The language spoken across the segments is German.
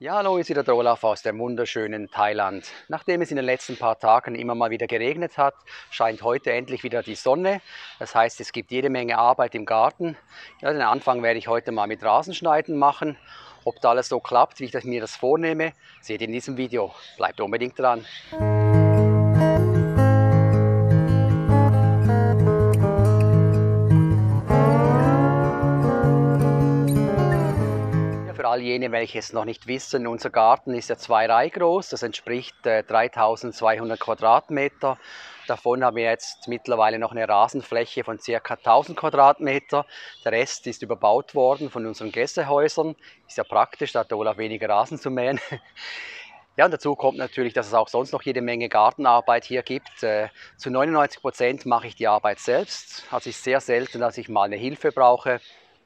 Ja, hallo, hier ist wieder der Olaf aus dem wunderschönen Thailand. Nachdem es in den letzten paar Tagen immer mal wieder geregnet hat, scheint heute endlich wieder die Sonne. Das heißt, es gibt jede Menge Arbeit im Garten. Ja, den Anfang werde ich heute mal mit Rasenschneiden machen. Ob da alles so klappt, wie ich mir das vornehme, seht ihr in diesem Video. Bleibt unbedingt dran. All jene, welche es noch nicht wissen, unser Garten ist ja 2 Reihen groß, das entspricht 3200 Quadratmeter. Davon haben wir jetzt mittlerweile noch eine Rasenfläche von ca. 1000 Quadratmeter. Der Rest ist überbaut worden von unseren Gästehäusern. Ist ja praktisch, da hat Olaf weniger Rasen zu mähen. Ja, und dazu kommt natürlich, dass es auch sonst noch jede Menge Gartenarbeit hier gibt. Zu 99% mache ich die Arbeit selbst. Also ist sehr selten, dass ich mal eine Hilfe brauche.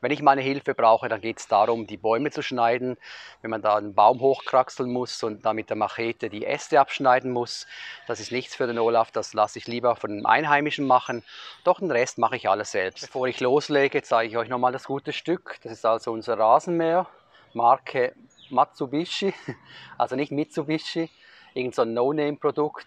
Wenn ich meine Hilfe brauche, dann geht es darum, die Bäume zu schneiden. Wenn man da einen Baum hochkraxeln muss und dann mit der Machete die Äste abschneiden muss, das ist nichts für den Olaf, das lasse ich lieber von einem Einheimischen machen. Doch den Rest mache ich alles selbst. Bevor ich loslege, zeige ich euch nochmal das gute Stück. Das ist also unser Rasenmäher, Marke Matsubishi, also nicht Mitsubishi, irgend so ein No-Name-Produkt.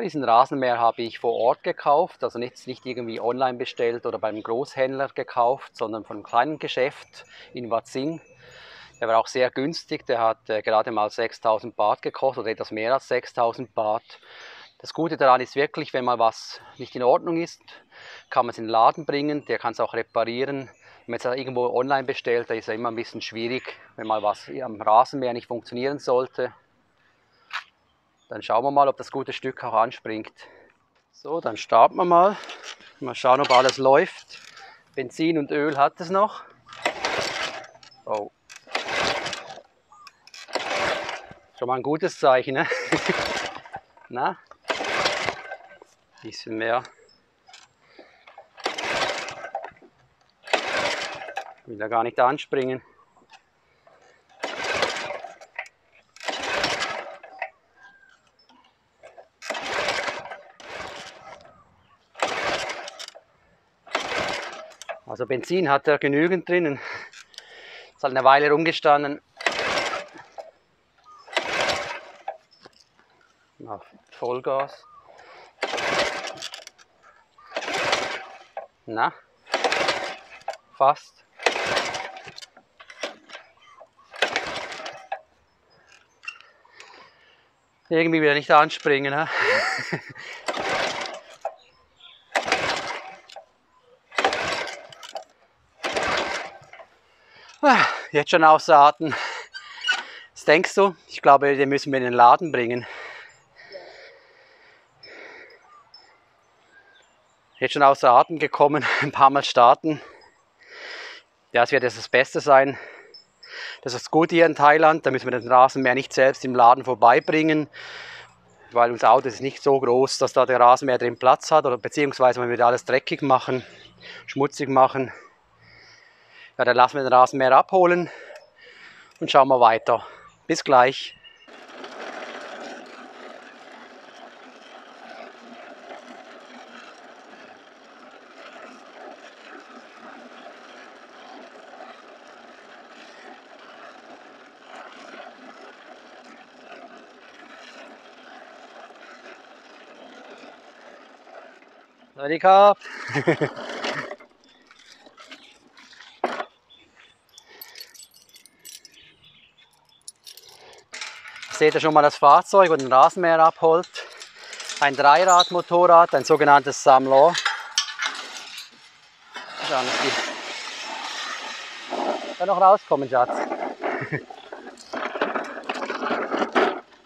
Diesen Rasenmäher habe ich vor Ort gekauft, also nicht irgendwie online bestellt oder beim Großhändler gekauft, sondern von einem kleinen Geschäft in Watsing. Der war auch sehr günstig, der hat gerade mal 6000 Baht gekostet oder etwas mehr als 6000 Baht. Das Gute daran ist wirklich, wenn mal was nicht in Ordnung ist, kann man es in den Laden bringen, der kann es auch reparieren. Wenn man es irgendwo online bestellt, da ist es immer ein bisschen schwierig, wenn mal was am Rasenmäher nicht funktionieren sollte. Dann schauen wir mal, ob das gute Stück auch anspringt. So, dann starten wir mal. Mal schauen, ob alles läuft. Benzin und Öl hat es noch. Oh. Schon mal ein gutes Zeichen, ne? Na? Ein bisschen mehr. Ich will da gar nicht anspringen. Also Benzin hat er genügend drinnen. Ist halt eine Weile rumgestanden. Na, Vollgas. Na, fast. Irgendwie wieder nicht anspringen, ne? Jetzt schon außer Atem. Was denkst du? Ich glaube, den müssen wir in den Laden bringen. Jetzt schon außer Atem gekommen, ein paar Mal starten. Das wird jetzt das Beste sein. Das ist gut hier in Thailand, da müssen wir den Rasenmäher nicht selbst im Laden vorbeibringen, weil unser Auto ist nicht so groß, dass da der Rasenmäher drin Platz hat, oder beziehungsweise wenn wir alles dreckig machen, schmutzig machen. Ja, dann lassen wir den Rasenmäher abholen und schauen wir weiter. Bis gleich. Radika. Seht ihr schon mal das Fahrzeug, das den Rasenmäher abholt. Ein Dreirad-Motorrad, ein sogenanntes Samlor. Schauen, dass die da noch rauskommen, Schatz.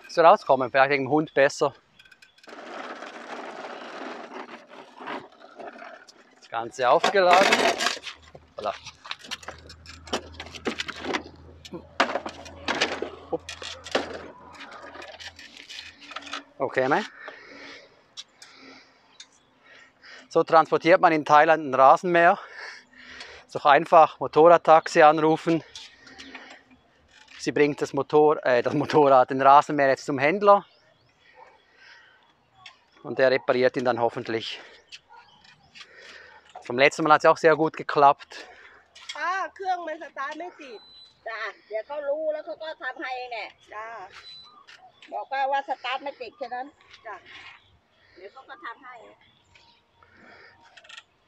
So rauskommen, vielleicht wegen dem Hund besser. Das Ganze aufgeladen. Voilà. Okay, ne? So transportiert man in Thailand einen Rasenmäher. Ist doch einfach, Motorradtaxi anrufen. Sie bringt das Motorrad, den Rasenmäher jetzt zum Händler. Und der repariert ihn dann hoffentlich. Vom letzten Mal hat es auch sehr gut geklappt. จ้าเดี๋ยวเขารู้แล้วเขาก็ทำให้เองแหละจ้าบอกป้าว่าสตาร์ทไม่ติดแค่นั้นจ้าเดี๋ยวเขาก็ทำให้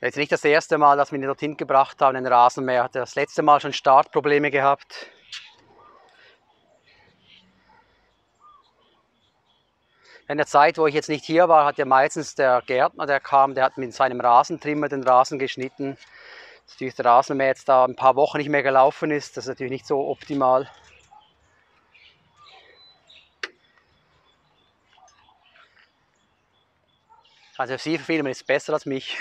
Jetzt nicht das erste Mal, dass wir ihn dorthin gebracht haben, den Rasenmäher. Hat er das letzte Mal schon Startprobleme gehabt. In der Zeit, wo ich jetzt nicht hier war, hat ja meistens der Gärtner, der kam, der hat mit seinem Rasentrimmer den Rasen geschnitten. Dass natürlich der Rasenmäher jetzt da ein paar Wochen nicht mehr gelaufen ist, das ist natürlich nicht so optimal. Also Sie filmen ist besser als mich.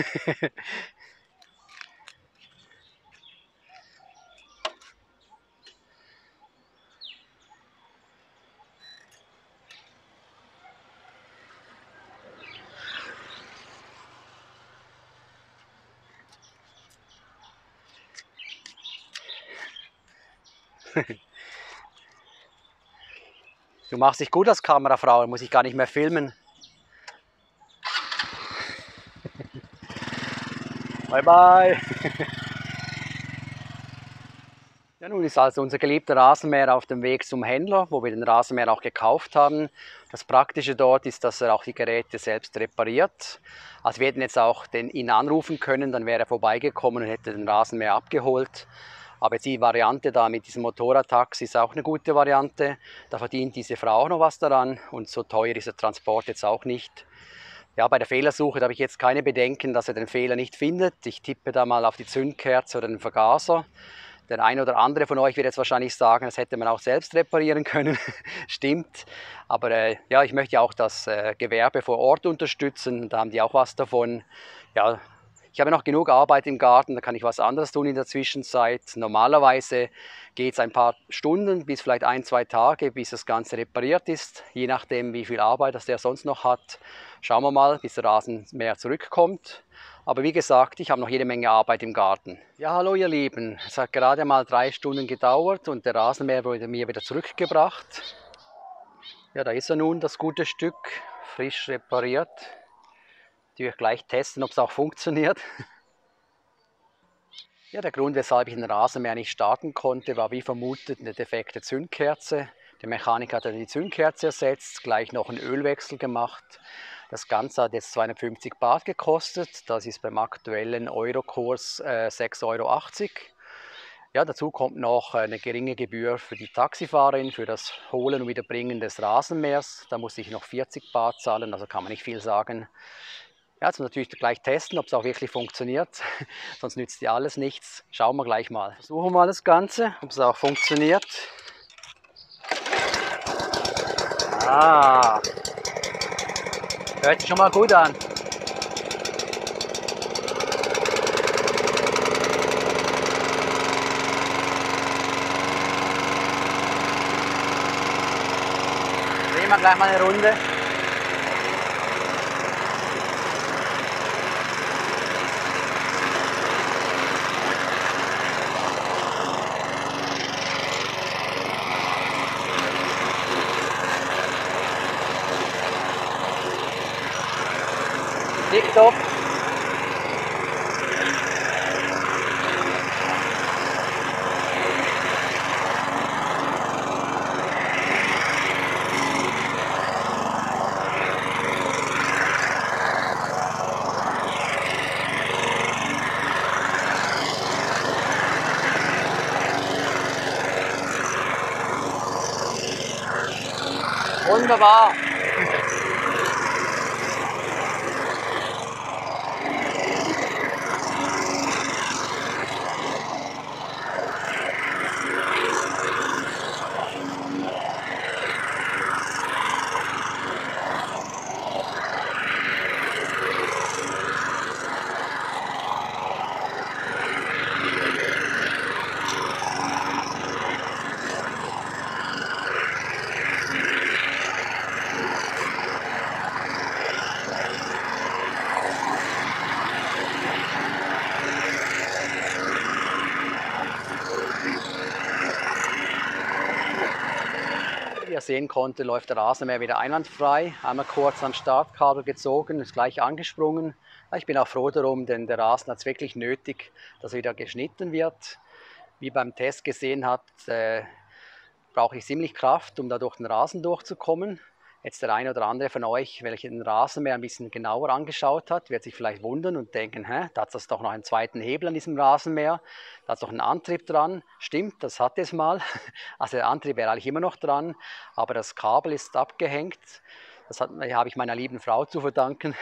Du machst dich gut als Kamerafrau, muss ich gar nicht mehr filmen. Bye bye! Ja, nun ist also unser geliebter Rasenmäher auf dem Weg zum Händler, wo wir den Rasenmäher auch gekauft haben. Das Praktische dort ist, dass er auch die Geräte selbst repariert. Also wir hätten jetzt auch ihn anrufen können, dann wäre er vorbeigekommen und hätte den Rasenmäher abgeholt. Aber die Variante da mit diesem Motorradtaxi ist auch eine gute Variante. Da verdient diese Frau auch noch was daran und so teuer ist der Transport jetzt auch nicht. Ja, bei der Fehlersuche habe ich jetzt keine Bedenken, dass er den Fehler nicht findet. Ich tippe da mal auf die Zündkerze oder den Vergaser. Der eine oder andere von euch wird jetzt wahrscheinlich sagen, das hätte man auch selbst reparieren können. Stimmt. Aber ja, ich möchte ja auch das Gewerbe vor Ort unterstützen. Da haben die auch was davon. Ja, ich habe noch genug Arbeit im Garten, da kann ich was anderes tun in der Zwischenzeit. Normalerweise geht es ein paar Stunden bis vielleicht ein, zwei Tage, bis das Ganze repariert ist. Je nachdem, wie viel Arbeit das der sonst noch hat. Schauen wir mal, bis der Rasenmäher zurückkommt. Aber wie gesagt, ich habe noch jede Menge Arbeit im Garten. Ja, hallo ihr Lieben. Es hat gerade mal 3 Stunden gedauert und der Rasenmäher wurde mir wieder zurückgebracht. Ja, da ist er nun, das gute Stück, frisch repariert. Die wir gleich testen, ob es auch funktioniert. Ja, der Grund, weshalb ich den Rasenmäher nicht starten konnte, war wie vermutet eine defekte Zündkerze. Der Mechaniker hat dann die Zündkerze ersetzt, gleich noch einen Ölwechsel gemacht. Das Ganze hat jetzt 250 Baht gekostet. Das ist beim aktuellen Eurokurs 6,80 Euro. Ja, dazu kommt noch eine geringe Gebühr für die Taxifahrerin, für das Holen und Wiederbringen des Rasenmähers. Da muss ich noch 40 Baht zahlen, also kann man nicht viel sagen. Ja, jetzt natürlich gleich testen, ob es auch wirklich funktioniert. Sonst nützt ja alles nichts. Schauen wir gleich mal. Versuchen wir mal das Ganze, ob es auch funktioniert. Ah, hört sich schon mal gut an. Drehen wir gleich mal eine Runde. Tipptopp. Wunderbar. Sehen konnte, läuft der Rasenmäher wieder einwandfrei. Einmal kurz am Startkabel gezogen, ist gleich angesprungen. Ich bin auch froh darum, denn der Rasen hat es wirklich nötig, dass er wieder geschnitten wird. wie beim Test gesehen habt, brauche ich ziemlich Kraft, um da durch den Rasen durchzukommen. Jetzt der eine oder andere von euch, welcher den Rasenmäher ein bisschen genauer angeschaut hat, wird sich vielleicht wundern und denken, hä, da hat es doch noch einen zweiten Hebel an diesem Rasenmäher, da hat es doch einen Antrieb dran. Stimmt, das hat es mal. Also der Antrieb wäre eigentlich immer noch dran, aber das Kabel ist abgehängt. Das habe ich meiner lieben Frau zu verdanken,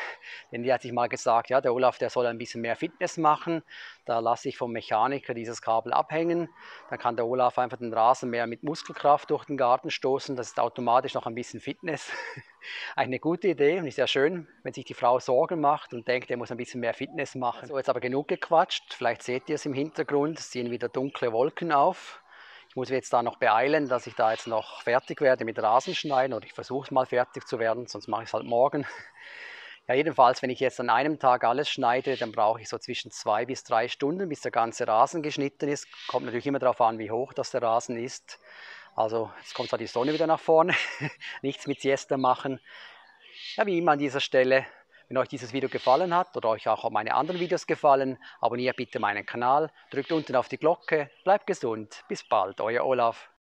denn die hat sich mal gesagt, ja, der Olaf, der soll ein bisschen mehr Fitness machen, da lasse ich vom Mechaniker dieses Kabel abhängen, dann kann der Olaf einfach den Rasenmäher mit Muskelkraft durch den Garten stoßen, das ist automatisch noch ein bisschen Fitness. Eine gute Idee und ist ja schön, wenn sich die Frau Sorgen macht und denkt, er muss ein bisschen mehr Fitness machen. So, jetzt aber genug gequatscht, vielleicht seht ihr es im Hintergrund, es ziehen wieder dunkle Wolken auf. Ich muss mich jetzt da noch beeilen, dass ich da jetzt noch fertig werde mit Rasenschneiden, oder ich versuche es mal fertig zu werden, sonst mache ich es halt morgen. Ja, jedenfalls, wenn ich jetzt an einem Tag alles schneide, dann brauche ich so zwischen 2 bis 3 Stunden, bis der ganze Rasen geschnitten ist. Kommt natürlich immer darauf an, wie hoch das der Rasen ist. Also jetzt kommt zwar die Sonne wieder nach vorne, nichts mit Siesta machen. Ja, wie immer an dieser Stelle. Wenn euch dieses Video gefallen hat oder euch auch meine anderen Videos gefallen, abonniert bitte meinen Kanal, drückt unten auf die Glocke, bleibt gesund, bis bald, euer Olaf.